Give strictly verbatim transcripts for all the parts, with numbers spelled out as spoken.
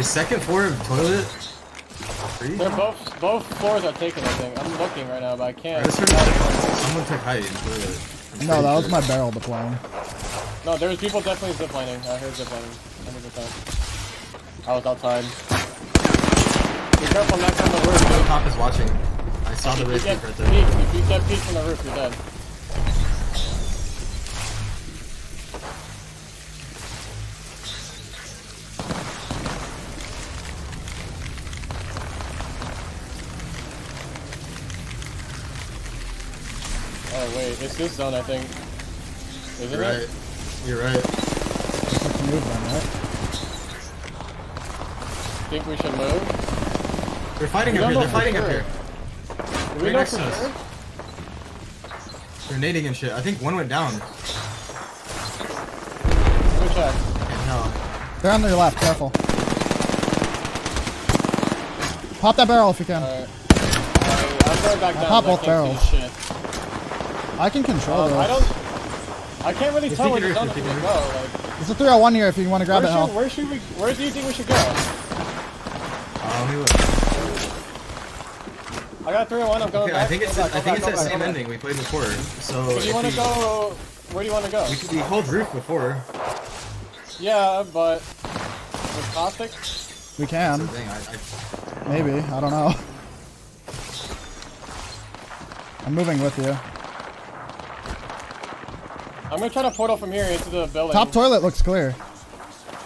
Is second floor of toilet free? They're both both floors are taken, I think. I'm looking right now, but I can't. I Someone took height in toilet. I'm no, that sure. was my barrel deploying. No, there was people definitely ziplining. I heard ziplining. I was outside. Be careful not on the roof. The cop is watching. I saw the roof right there. If you get peeked from the roof, you're dead. Oh wait, it's this zone I think. Isn't You're right. It? You're right. Let's move on that. Think we should move? They're fighting we up here, they're fighting sure. up here. They're right next to us. Sure? They're nading and shit. I think one went down. Let me check. No. They're on their left, careful. Pop that barrel if you can. Alright. Right, I'll throw it back down. Pop both barrels. I can control um, those. I don't... I can't really it's tell where the zone is going to go. Like, there's a three oh one here if you want to grab where it, should, where should we... Where do you think we should go? Um, I got three oh one, I'm going okay, back. I think it's, back, I think back, it's that same ending we played before. So... Do you want to go... Where do you want to go? We, we hold roof before. Yeah, but... With Caustic? We can. I, I, Maybe, I don't know. I'm moving with you. I'm gonna try to portal from here into the building. Top toilet looks clear.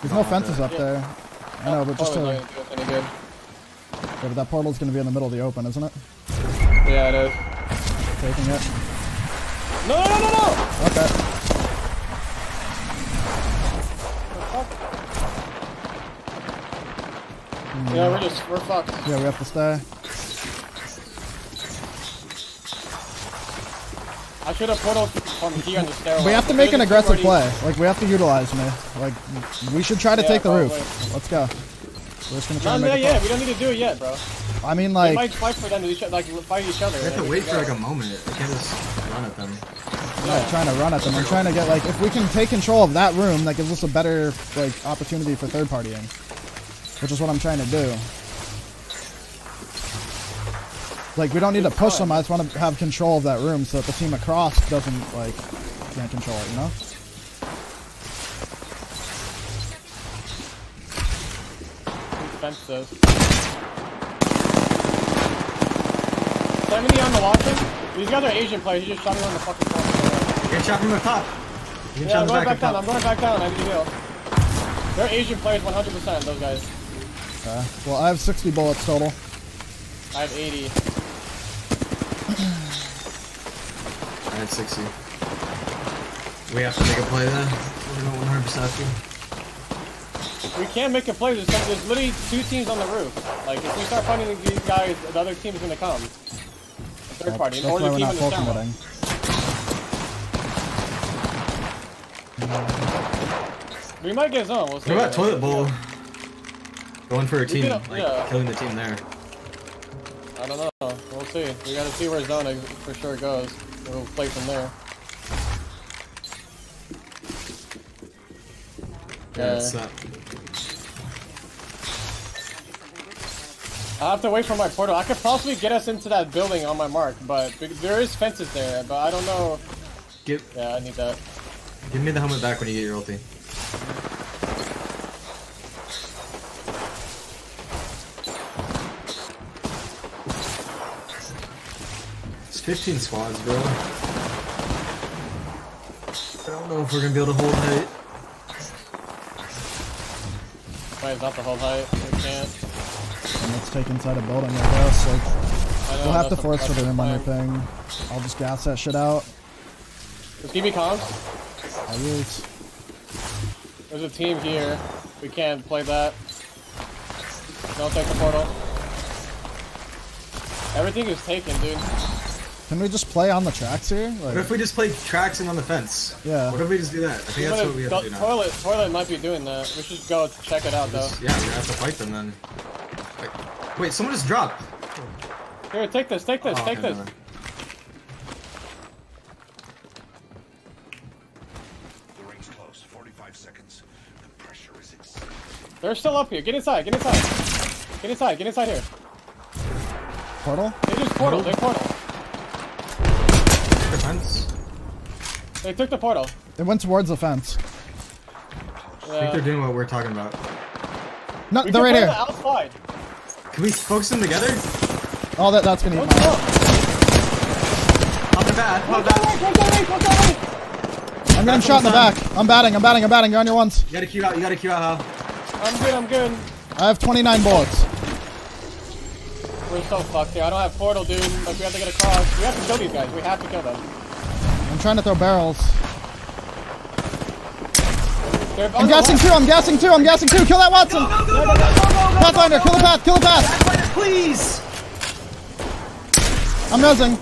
There's no fences up there. I know, but just to... Yeah, but that portal's gonna be in the middle of the open, isn't it? Yeah, it is. Taking it. No, no, no, no! Okay. We're yeah, we're just... We're fucked. Yeah, we have to stay. I should have portaled from here on the stairwell. We have to make an aggressive play. Like, we have to utilize me. Like, we should try to yeah, take the probably. roof. Let's go. We're just gonna try Not to make yet. We don't need to do it yet, bro. I mean, like... We might fight for them to each other, like, fight each other. We have to like, wait for, like, a moment. We can't just run at them. I'm yeah. not trying to run at them. I'm trying to get, like, if we can take control of that room, that gives us a better, like, opportunity for third-partying. Which is what I'm trying to do. Like, we don't need to push them, I just want to have control of that room so that the team across doesn't, like, can't control it, you know? Defensive. seventy on the watching? These guys are Asian players, you just shot me on the fucking top. You can shot from the top. You can yeah, shot I'm going back, back down, I'm going back down, I need to heal. They're Asian players one hundred percent, those guys. Okay, well, I have sixty bullets total. I have eighty. I had sixty. We have to make a play then. We're not one hundred percent after. We can't make a play. There's, there's literally two teams on the roof. Like, if we start fighting these guys, the other team is going to come. Third party. In order to keep them in the sound. We might get zoned. We'll see. What about Toilet Bowl? Going for a team. A, like, yeah. killing the team there. I don't know. We'll see. We gotta see where Zona for sure goes. We'll play from there. Yeah, it's not. I have to wait for my portal. I could possibly get us into that building on my mark, but there is fences there. But I don't know. Give. Yeah, I need that. Give me the helmet back when you get your ulti. fifteen squads, bro. I don't know if we're gonna be able to hold height. Wait, it's not the whole height. We can't. And let's take inside a building, I guess. Like, I we'll have to force for the room on their thing. I'll just gas that shit out. Just give me comms. I use. There's a team here. We can't play that. Don't take the portal. Everything is taken, dude. Can we just play on the tracks here? Like, what if we just play tracks and on the fence? Yeah. What if we just do that? I think that's what we have to do now. Toilet, toilet might be doing that. We should go check it out, though. Yeah, we're gonna have to fight them then. Like, wait, someone just dropped. Here, take this, take this, oh, take okay, this. No, no. The ring's close. forty-five seconds. The pressure is exceeding. They're still up here. Get inside. Get inside. Get inside. Get inside here. Portal? They just portal. They portal. The fence. They took the portal. They went towards the fence. Yeah. I think they're doing what we're talking about. No, we they're right here. The outside. Can we focus them together? Oh, that, that's gonna hit. Up the bat. Up the bat. I'm getting shot in the back. I'm batting, I'm batting, I'm batting. You're on your ones. You gotta queue out, you gotta queue out, Hal. I'm good, I'm good. I have twenty-nine bullets. We're so fucked here. I don't have portal, dude. Like, we have to get across. We have to kill these guys. We have to kill them. I'm trying to throw barrels. They're, I'm guessing two, I'm guessing two, I'm guessing two. Kill that Watson. Go, go, go, go, go, go, go, go, Pathfinder, go, go, go. Kill the path, kill the path. Pathfinder, please. I'm rezzing.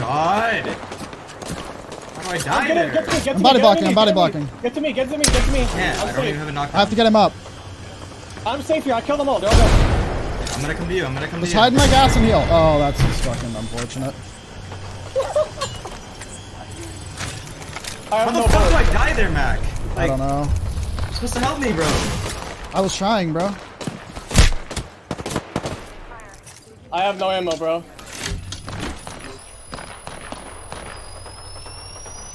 God! How do I die there? Get to, get to I'm me, body blocking, me, I'm body blocking. Get to me, get to me, get to me. Yeah, I don't even have a knockdown. I have to get him up. I'm safe here, I killed them all, they're all dead. I'm gonna come to you, I'm gonna come Just to you. Just hide my gas and heal. Oh, that's just fucking unfortunate. How the fuck do I die there, Mac? Like, I don't know. You're supposed to help me, bro. I was trying, bro. I have no ammo, bro.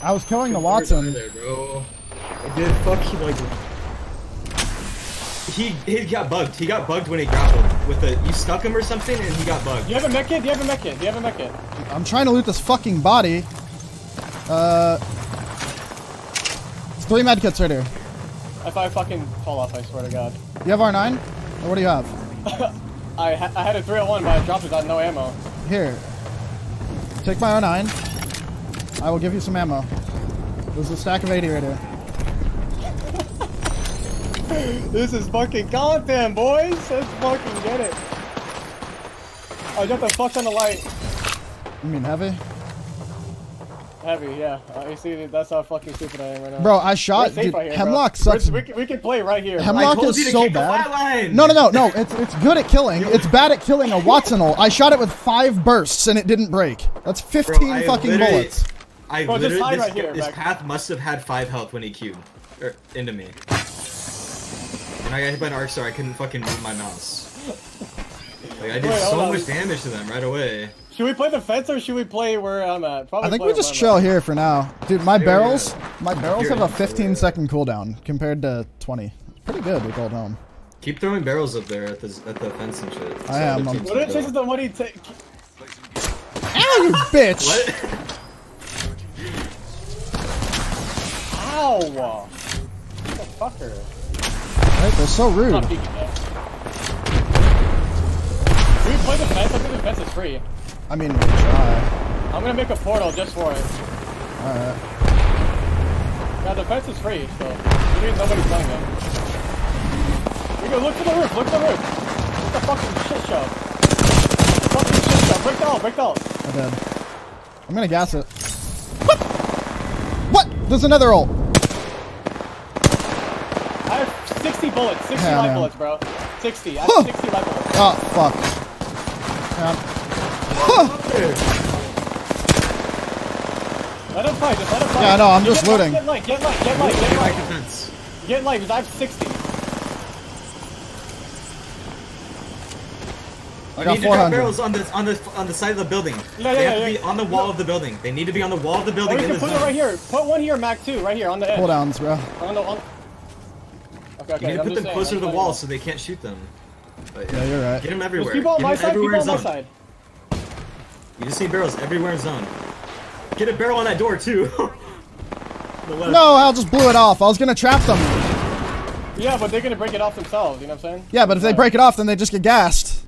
I was killing the Watson. There, bro. I did fuck he like he he got bugged. He got bugged when he grappled with a you stuck him or something and he got bugged. Do you have a mech kit? Do you have a mech kit? Do you have a mech kit? I'm trying to loot this fucking body. Uh, it's three med kits right here. If I fucking fall off, I swear to God. You have R nine? Or what do you have? I ha I had a three oh one, but I dropped it on no ammo. Here, take my R nine. I will give you some ammo. There's a stack of eighty right here. This is fucking content, boys! Let's fucking get it. I got the fuck on the light. You mean heavy? Heavy, yeah. Uh, you see, that's how fucking stupid I am right now. Bro, I shot. Dude, here, Hemlock bro. sucks. We can, we can play right here. Hemlock right, is so bad. No, no, no, no. It's it's good at killing. It's bad at killing a Watsonal. I shot it with five bursts and it didn't break. That's fifteen bro, fucking bullets. I Bro, literally, just this, right here, this path must have had five health when he queued er, into me. And I got hit by an arc star, I couldn't fucking move my mouse. Like, I did Wait, so on. much damage to them right away. Should we play the fence or should we play where I'm at? Probably I think we just chill here for now. Dude, my barrels, my barrels have a fifteen second cooldown compared to twenty. It's pretty good, we called home. Keep throwing barrels up there at the, at the fence and shit. I am. What did it change the money take? Ow, you bitch! What? Ow! What the fucker? Right, they're so rude. Can we play the fence? I think the fence is free. I mean, we'll try. I'm gonna make a portal just for it. Alright. Yeah, the fence is free, so. You mean nobody's playing it. We go look for the roof, look for the roof! Look at the fucking shit show. Fucking shit show. Break the hole, break the hole. I did. I'm gonna gas it. What? What? There's another hole. I have sixty bullets, sixty yeah, light man. bullets, bro. sixty, I have huh. sixty light bullets. Oh, fuck. Yeah. Huh. Let him fight, just let him fight. Yeah, no, I'm just get looting. Light, get light, get light, get light, get light. Get light, because I have sixty. I got need to drop barrels on the, on, the, on the side of the building. No, no, they have no, to no, be no. on the wall no. of the building. They need to be on the wall of the building. Oh, you can put it right here. Put one here, Mac, too, right here, on the edge. Pull downs, bro. On the, on... Okay, okay, you need to I'm put them saying, closer I'm to the wall so they can't shoot them. But, yeah. yeah, you're right. Get them everywhere. There's people on my side, people on my side. You just see barrels everywhere in zone. Get a barrel on that door, too. No, Hal just blew it off. I was going to trap them. Yeah, but they're going to break it off themselves, you know what I'm saying? Yeah, but if they break it off, then they just get gassed.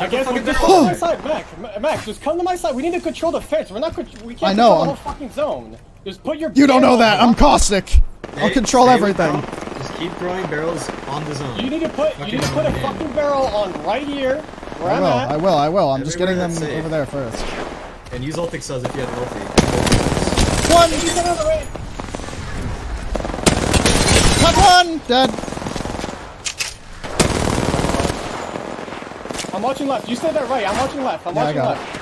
I guess we just come to my side, Mac. Mac, just come to my side. We need to control the fence. We're not. We can't control the whole fucking zone. Just put your. You don't know that. I'm Caustic. I'll control everything. Just keep throwing barrels on the zone. You need to put. You need to put a fucking barrel on right here. Where I'm at. I will. I will. I'm just getting them over there first. And use ultic cells if you have ulti. One. Cut one. Dead. I'm watching left. You said that right. I'm watching left. I'm yeah, watching left. It.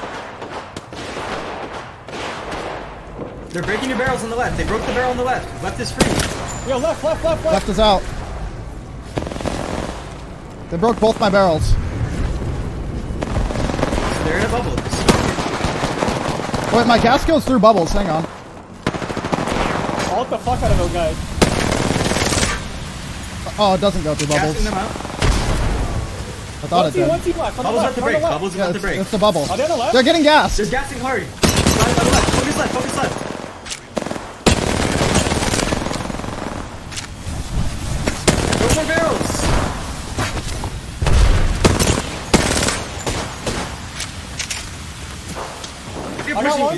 They're breaking your barrels on the left. They broke the barrel on the left. Left is free. Yo, left, left, left, left. Left is out. They broke both my barrels. They're in a bubble. Wait, my gas goes through bubbles. Hang on. I'll let the fuck out of those guys. Oh, it doesn't go through bubbles. Gassing them out. I thought it did. One team left. Bubbles have to break. Bubbles have to break. It's the bubble. Are they on the left? They're getting gassed. There's gassing hard. Left, left, left. Focus left. Focus left.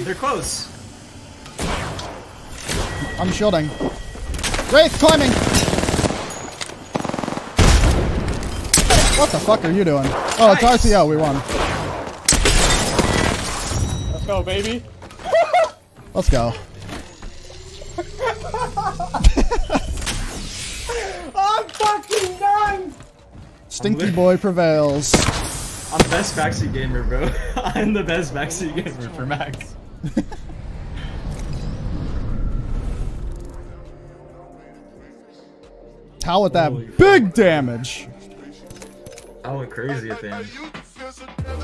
They're close. I'm shielding. Wraith climbing. What the fuck are you doing? Oh, nice. It's R C O. We won. Let's go, baby. Let's go. I'm fucking done. Stinky boy prevails. I'm the best backseat gamer, bro. I'm the best backseat gamer for Max. How with that holy big fuck. Damage? I went crazy at the end.